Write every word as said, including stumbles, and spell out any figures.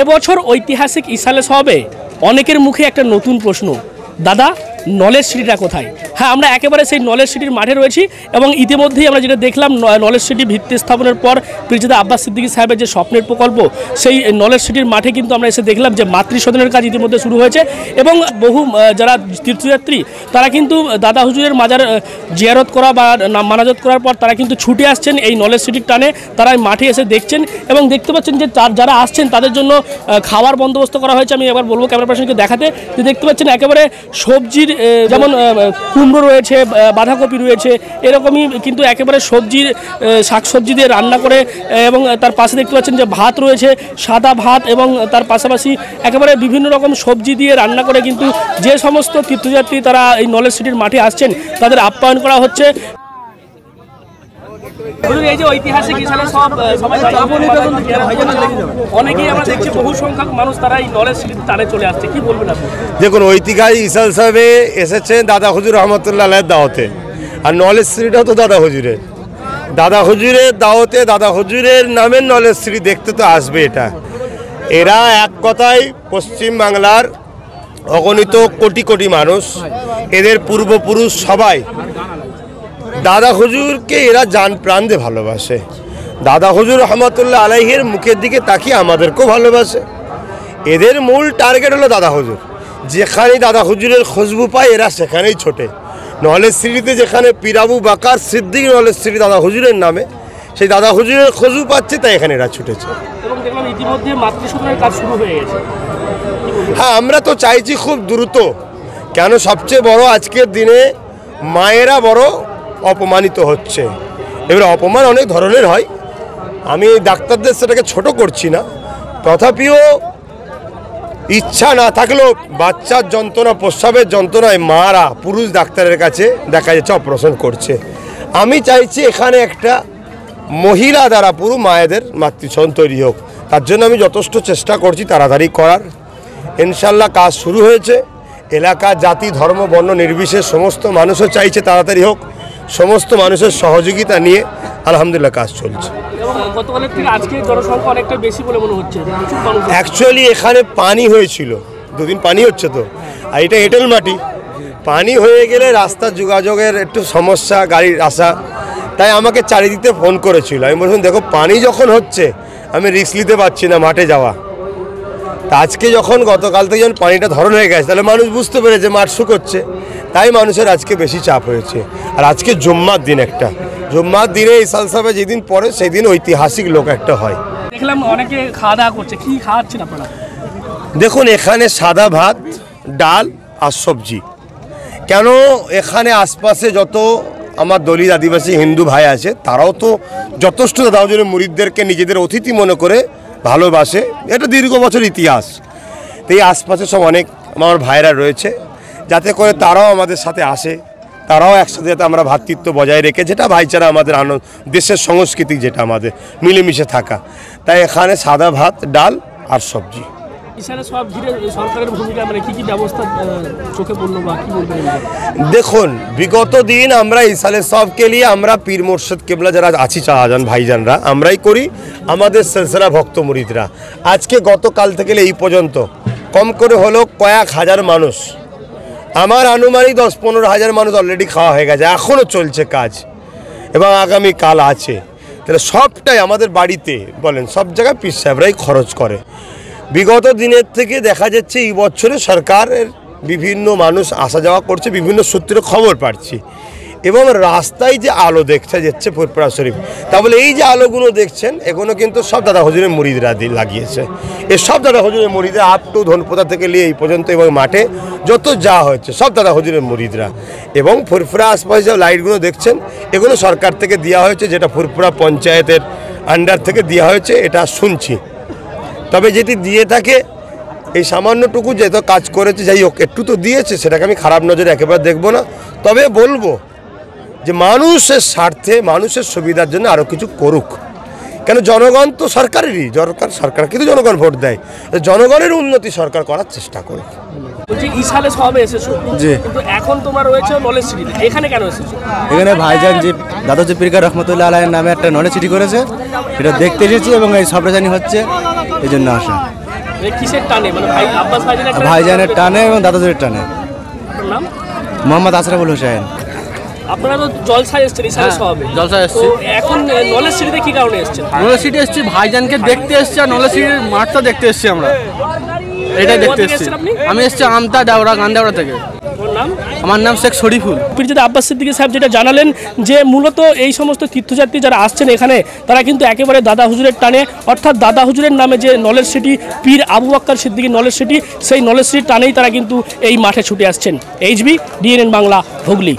এবছর ঐতিহাসিক ইসালে সবে অনেকের মুখে একটা নতুন প্রশ্ন, দাদা নলেজ সিটিটা কোথায়? হ্যাঁ, আমরা একেবারে সেই নলেজ সিটির মাঠে রয়েছি এবং ইতিমধ্যেই আমরা যেটা দেখলাম নলেজ সিটি ভিত্তি স্থাপনের পর পিরজাদা আব্বাস সিদ্দিকী সাহেবের যে স্বপ্নের প্রকল্প, সেই নলেজ সিটির মাঠে কিন্তু আমরা এসে দেখলাম যে মাতৃসদনের কাজ ইতিমধ্যে শুরু হয়েছে এবং বহু যারা তীর্থযাত্রী তারা কিন্তু দাদা হুজুরের মাজার জিয়ারত করা বা মানাজাত করার পর তারা কিন্তু ছুটে আসছেন এই নলেজ সিটির টানে, তারা মাঠে এসে দেখছেন এবং দেখতে পাচ্ছেন যে যারা আসছেন তাদের জন্য খাওয়ার বন্দোবস্ত করা হয়েছে। আমি এবার বলবো ক্যামেরা পার্সনকে দেখাতে যে দেখতে পাচ্ছেন একেবারে সবজির যেমন কুমড়ো রয়েছে, বাঁধাকপি রয়েছে, এরকমই কিন্তু একেবারে সবজির শাকসবজি দিয়ে রান্না করে এবং তার পাশে দেখতে পাচ্ছেন যে ভাত রয়েছে, সাদা ভাত এবং তার পাশাপাশি একেবারে বিভিন্ন রকম সবজি দিয়ে রান্না করে কিন্তু যে সমস্ত তীর্থযাত্রী তারা এই নলেজ সিটির মাঠে আসছেন তাদের আপ্যায়ন করা হচ্ছে। এই যে ঐতিহাসিক ইসালে সব সবাই অনেকেই আমরা দেখছি বহু সংখ্যক মানুষ তারা এই নলেজ সিটির টানে চলে আসছে, কি বলবেন আপনি? দেখুন, ঐতিহাসিক ইসাল সাহেবে এসেছেন দাদা হুজুর রহমতুল্লাহ আলাইহির দাওয়াতে, আর নলেজ সিটিটাও তো দাদা হুজুরের দাদা হুজুরের দাওয়াতে দাদা হুজুরের নামের নলেজ সিটি দেখতে তো আসবে। এটা এরা এক কথায় পশ্চিমবাংলার অগণিত কোটি কোটি মানুষ, এদের পূর্বপুরুষ সবাই দাদা হুজুরকে এরা জান প্রাণ দিয়ে ভালোবাসে, দাদা হুজুর রহমতুল্লাহ আলাইহির মুখের দিকে তাকিয়ে আমাদেরকেও ভালোবাসে। এদের মূল টার্গেট হলো দাদা হুজুর, যেখানেই দাদা হুজুরের খুশবু পায় এরা সেখানেই ছোটে। নলেজ সিটিতে যেখানে পিরাবু বাকার সিদ্দিক নলেজ সিটি দাদা হুজুরের নামে, সেই দাদা হুজুরের খুশবু পাচ্ছে তাই এখানে এরা ছুটেছে। হ্যাঁ, আমরা তো চাইছি খুব দ্রুত, কেন সবচেয়ে বড় আজকের দিনে মায়েরা বড় অপমানিত হচ্ছে। এবার অপমান অনেক ধরনের হয়, আমি ডাক্তারদের সেটাকে ছোট করছি না, তথাপিও ইচ্ছা না থাকলেও বাচ্চার যন্ত্রণা, প্রস্রাবের যন্ত্রণায় মারা পুরুষ ডাক্তারের কাছে দেখা যাচ্ছে অপারেশন করছে। আমি চাইছি এখানে একটা মহিলা দ্বারা পুরো মায়েদের মাতৃসদন তৈরি হোক, তার জন্য আমি যথেষ্ট চেষ্টা করছি তাড়াতাড়ি করার। ইনশাল্লাহ কাজ শুরু হয়েছে। এলাকা, জাতি, ধর্ম, বর্ণ নির্বিশেষ সমস্ত মানুষও চাইছে তাড়াতাড়ি হোক, সমস্ত মানুষের সহযোগিতা নিয়ে আলহামদুলিল্লাহ কাজ চলছে। অ্যাকচুয়ালি এখানে পানি হয়েছিল, দুদিন পানি হচ্ছে তো, আর এটা এঁটেল মাটি, পানি হয়ে গেলে রাস্তা যোগাযোগের একটু সমস্যা, গাড়ির আসা, তাই আমাকে চারিদিকে ফোন করেছিল। আমি বলছিলাম দেখো পানি যখন হচ্ছে আমি রিস্ক নিতে পারছি না মাঠে যাওয়া, তা আজকে যখন গতকাল থেকে যখন পানিটা ধরন হয়ে গেছে তাহলে মানুষ বুঝতে পেরেছে মাঠ শুকোচ্ছে, তাই মানুষের আজকে বেশি চাপ হয়েছে। আর আজকে জুম্মার দিন, একটা জুম্মার দিনে ইসাল সাহেব যেদিন পরে সেদিন ঐতিহাসিক লোক একটা হয়। দেখলাম অনেকে খাওয়া দাওয়া করছে, কি খাওয়াচ্ছেন আপনারা? দেখুন, এখানে সাদা ভাত, ডাল আর সবজি। কেন এখানে আশপাশে যত আমার দলিত আদিবাসী হিন্দু ভাই আছে তারাও তো যথেষ্ট দাদা হুজুরের মুরিদদেরকে নিজেদের অতিথি মনে করে ভালোবাসে, এটা দীর্ঘ বছর ইতিহাস। তো এই আশপাশে সব অনেক আমার ভাইরা রয়েছে, যাতে করে তারাও আমাদের সাথে আসে, তারাও একসাথে যাতে আমরা ভ্রাতৃত্ব বজায় রেখে, যেটা ভাইচারা আমাদের আনন্দ, দেশের সংস্কৃতি যেটা আমাদের মিলেমিশে থাকা, তাই এখানে সাদা ভাত, ডাল আর সবজি। দেখুন, বিগত দিন আমরা ইসালে সবকে নিয়ে আমরা পীর মোর্শেদ কেবলা যারা আছি শাহজান ভাইজানরা আমরাই করি, আমাদের সিলসিলা ভক্ত মুরিদরা। আজকে গতকাল থেকে এই পর্যন্ত কম করে হলো কয়েক হাজার মানুষ, আমার আনুমানিক দশ পনেরো হাজার মানুষ অলরেডি খাওয়া হয়ে গেছে, এখনও চলছে কাজ এবং আগামীকাল আছে। তাহলে সবটাই আমাদের বাড়িতে বলেন সব জায়গায় পীর সাহেবরাই খরচ করে। বিগত দিনের থেকে দেখা যাচ্ছে এই বছরে সরকারের বিভিন্ন মানুষ আসা যাওয়া করছে, বিভিন্ন সূত্রে খবর পাচ্ছি, এবং রাস্তায় যে আলো দেখতে যাচ্ছে ফুরফুরা শরীফ, তাহলে এই যে আলোগুলো দেখছেন এগুলো কিন্তু সব দাদা হুজুরের মুরিদরা দিয়ে লাগিয়েছে। এসব দাদা হুজুরের মুরিদরা আপ টু ধনপোতা থেকে নিয়ে এই পর্যন্ত এবং মাঠে যত যা হয়েছে সব দাদা হুজুরের মুরিদরা, এবং ফুরফুরা আশপাশে যে লাইটগুলো দেখছেন এগুলো সরকার থেকে দেওয়া হয়েছে, যেটা ফুরফুরা পঞ্চায়েতের আন্ডার থেকে দেওয়া হয়েছে এটা শুনছি। তবে যেটি দিয়ে থাকে এই সামান্যটুকু যেহেতু কাজ করেছে, যাই হোক একটু তো দিয়েছে, সেটাকে আমি খারাপ নজরে একেবারে দেখব না, তবে বলবো যে মানুষের স্বার্থে, মানুষের সুবিধার জন্য আরও কিছু করুক। কেন জনগণ তো সরকারেরই, সরকার সরকার কিন্তু জনগণ ভোট দেয়, জনগণের উন্নতি সরকার করার চেষ্টা করুক। ভাইজানের টানে এবং দাদাজির টানে। মোহাম্মদ আশরাফুল হোসেন। আপনারা তো জলস আসছেন, রিসার্চ হবে জলস আসছে। এখন নলেজ সিটিতে কি কারণে আসছেন? নলেজ সিটি আসছে ভাইজানকে দেখতে আসছে, আর নলেজ সিটির মাঠটা দেখতে আসছে আমরা, এটা দেখতে আসছি। আমি আসছি আমতা দাওরা গান্দাওরা থেকে। আমার নাম শেখ শরীফুল। পিরজাদা আব্বাস সিদ্দিকী সাহেব যেটা জানালেন যে মূলত এই সমস্ত তীর্থযাত্রী যারা আসছেন এখানে তারা কিন্তু একেবারে দাদা হুজুরের টানে, অর্থাৎ দাদা হুজুরের নামে যে knowledge city, Pir Abu Bakkar Siddiqui knowledge city, সেই নলেজ সিটির টানেই তারা কিন্তু এই মাঠে ছুটে আসছেন। HB, DNN Bangla, Hooghly.